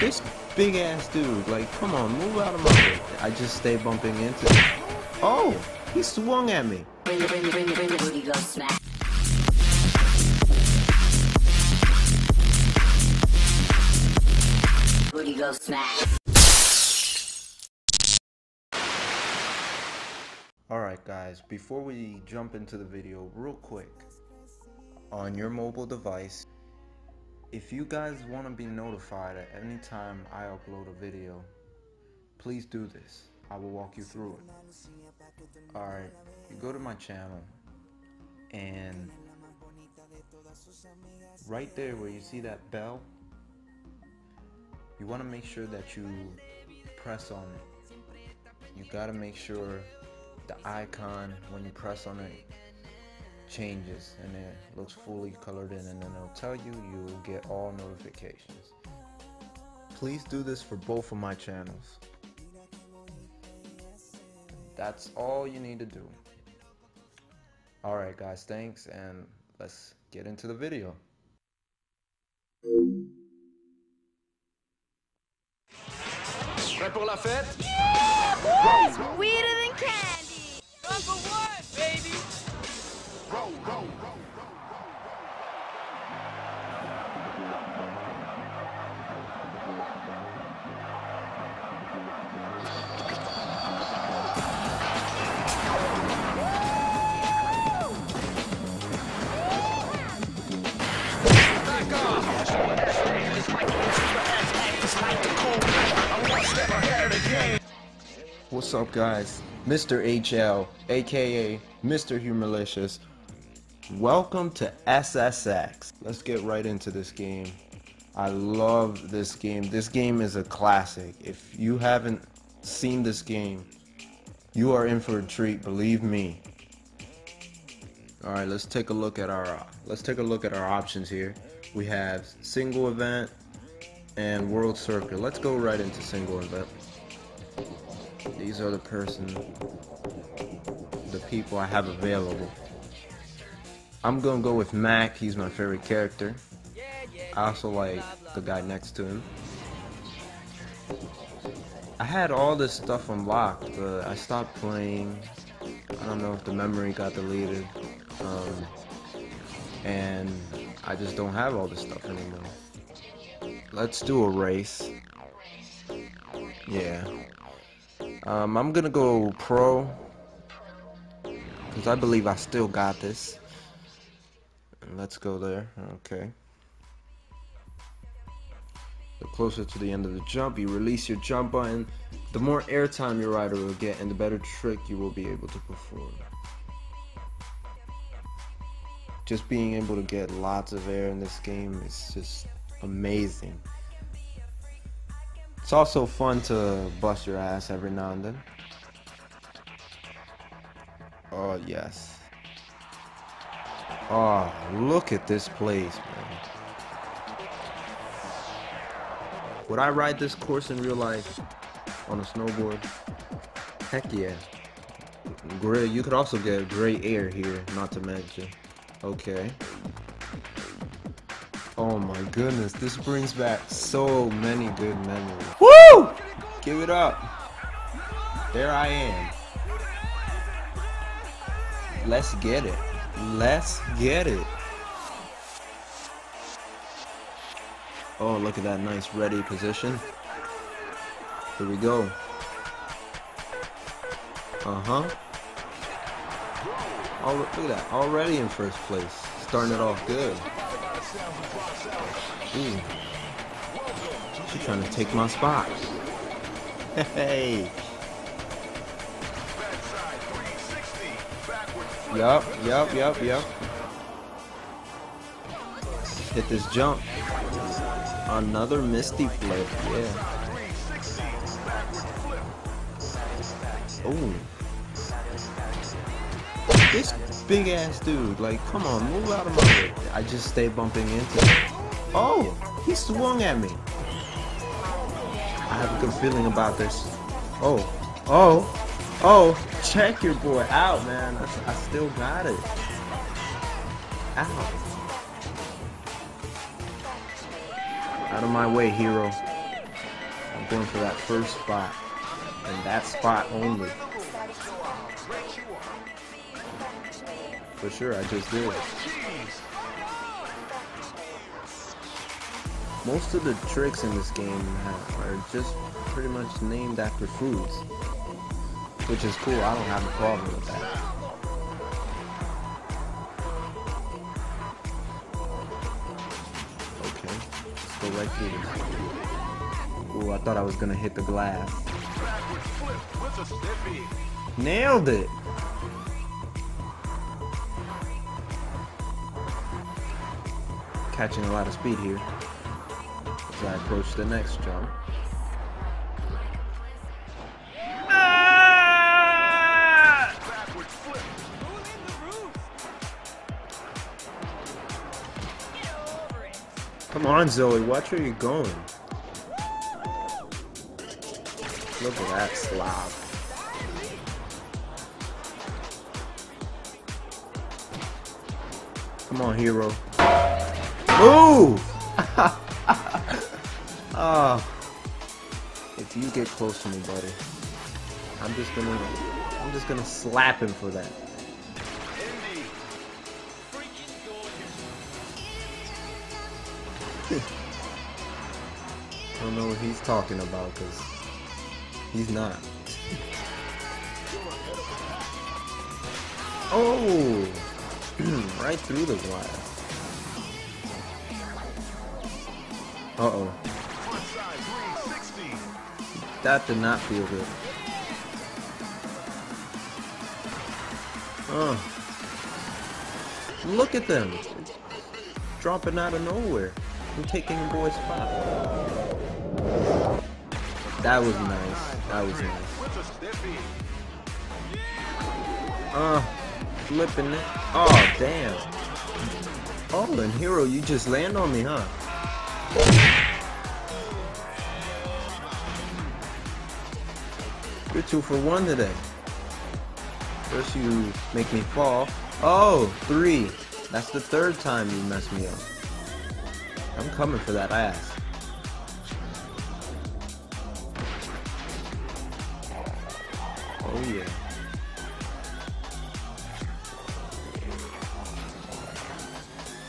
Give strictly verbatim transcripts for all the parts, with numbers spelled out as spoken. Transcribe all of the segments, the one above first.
This big ass dude, like, come on, move out of my way. I just stay bumping into him. Oh, he swung at me. Bring the, bring the, bring the, bring the booty, go smack. Booty, go smack. Alright guys, before we jump into the video, real quick, on your mobile device, if you guys want to be notified at any time I upload a video, please do this. I will walk you through it. Alright, you go to my channel, and right there where you see that bell, you want to make sure that you press on it. You got to make sure the icon, when you press on it, changes and it looks fully colored in, and then it'll tell you you'll get all notifications. Please do this for both of my channels. That's all you need to do. Alright guys, thanks, and let's get into the video. Prêt pour la fête? Yeah! It's weirder than candy! Number one, baby! Roll, roll, roll, roll, roll, roll, roll, roll, roll. Back off! What's up guys? Mister H L, aka Mister Humorlicious. Welcome to S S X. Let's get right into this game. I love this game. This game is a classic. If you haven't seen this game, you are in for a treat, believe me. All right, let's take a look at our let's take a look at our options here. We have single event and world circuit. Let's go right into single event. These are the person the people I have available. I'm gonna go with Mac, he's my favorite character. I also like the guy next to him. I had all this stuff unlocked, but I stopped playing. I don't know if the memory got deleted. Um, and I just don't have all this stuff anymore. Let's do a race. Yeah. Um, I'm gonna go pro, because I believe I still got this. Let's go there. Okay. The closer to the end of the jump, you release your jump button, the more airtime your rider will get and the better trick you will be able to perform. Just being able to get lots of air in this game is just amazing. It's also fun to bust your ass every now and then. Oh, yes. Oh, look at this place, man. Would I ride this course in real life on a snowboard? Heck yeah. Great. You could also get great air here, not to mention. Okay. Oh my goodness, this brings back so many good memories. Woo! Give it up. There I am. Let's get it. Let's get it. Oh, look at that nice ready position. Here we go. Uh-huh. Oh, look at that. Already in first place. Starting it off good. Ooh. She's trying to take my spot. Hey. Yup, yup, yup, yup. Hit this jump. Another misty flip, yeah. Ooh. This big ass dude, like, come on, move out of my way. I just stay bumping into him. Oh, he swung at me. I have a good feeling about this. Oh, oh. Oh, check your boy out, man. I, I still got it. Ow. Out of my way, Hero. I'm going for that first spot, and that spot only. For sure, I just did. Most of the tricks in this game are just pretty much named after foods, which is cool. I don't have a problem with that. Right through this. Ooh, I thought I was gonna hit the glass. Nailed it! Catching a lot of speed here as I approach the next jump. Come on, Zoe, watch where you're going. Look at that slob. Come on, Hero. Move! Oh. If you get close to me, buddy, I'm just gonna, I'm just gonna slap him for that. I don't know what he's talking about, because he's not. Oh! Right through the glass. Uh-oh. That did not feel good. Uh. Look at them! Dropping out of nowhere. I'm taking your boy's spot. That was nice. That was nice. Uh, flipping it. Oh, damn. Oh, and Hero, you just land on me, huh? You're two for one today. First you make me fall. Oh, three. That's the third time you messed me up. I'm coming for that ass. Oh yeah.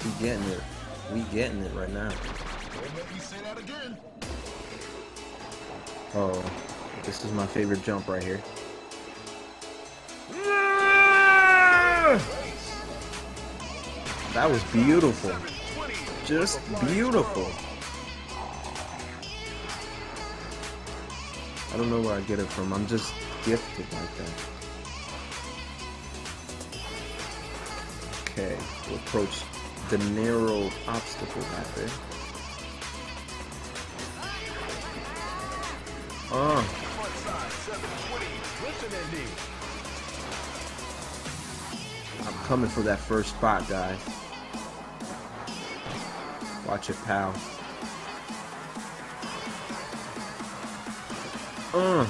We getting it. We getting it right now. Oh, this is my favorite jump right here. That was beautiful. Just beautiful. I don't know where I get it from. I'm just gifted like that. Okay, we'll approach the narrow obstacle right there. Oh. I'm coming for that first spot, guys. Watch it, pal. Uh.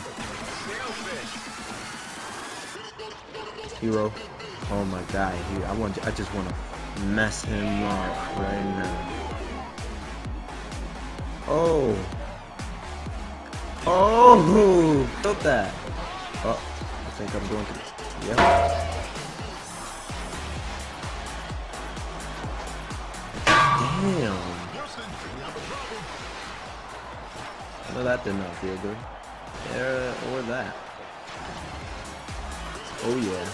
Hero. Oh my God, he, I want. I just want to mess him up right now. Oh. Oh, stop that. Oh, I think I'm going to. Yeah. Damn. No, that did not feel good. There or that. Oh yeah.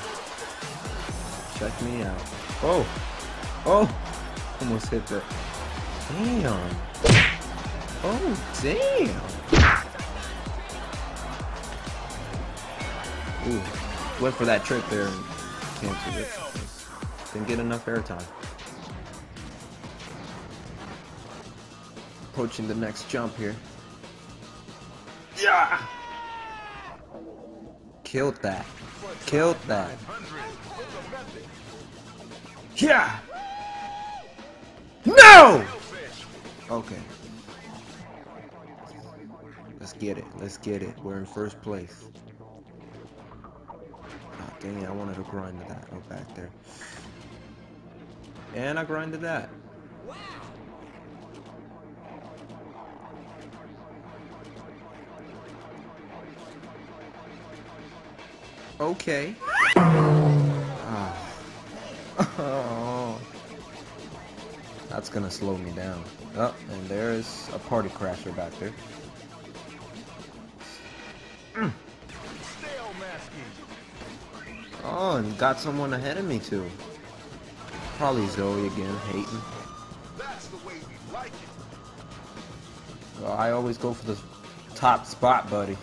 Check me out. Oh! Oh! Almost hit that. Damn! Oh damn! Ooh. Went for that trick there and canceled it. Didn't get enough airtime. Approaching the next jump here. Yeah! Killed that. Killed that. Yeah! No! Okay. Let's get it. Let's get it. We're in first place. Oh, dang it. I wanted to grind to that. Oh, back there. And I grinded that. Okay. Oh. Oh. That's gonna slow me down. Oh, and there's a party crasher back there. Mm. Oh, and got someone ahead of me too. Probably Zoe again, hating. That's the way we like it. Well, I always go for the top spot, buddy.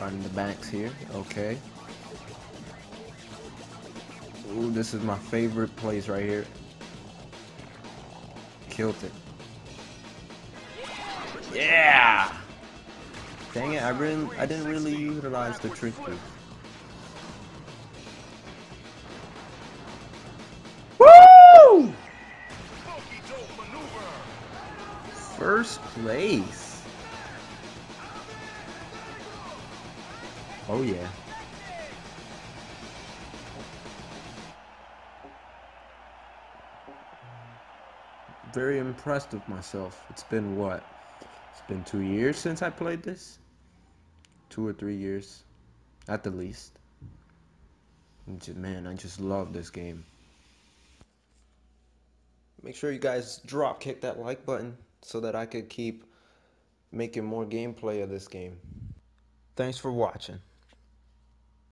Running the banks here, okay. Ooh, this is my favorite place right here. Killed it. Yeah! Dang it, I didn't, I didn't really utilize the trick move. Woo! First place. Oh yeah. Very impressed with myself. It's been what? It's been two years since I played this. Two or three years, at the least. And just, man, I just love this game. Make sure you guys drop kick that like button so that I could keep making more gameplay of this game. Thanks for watching.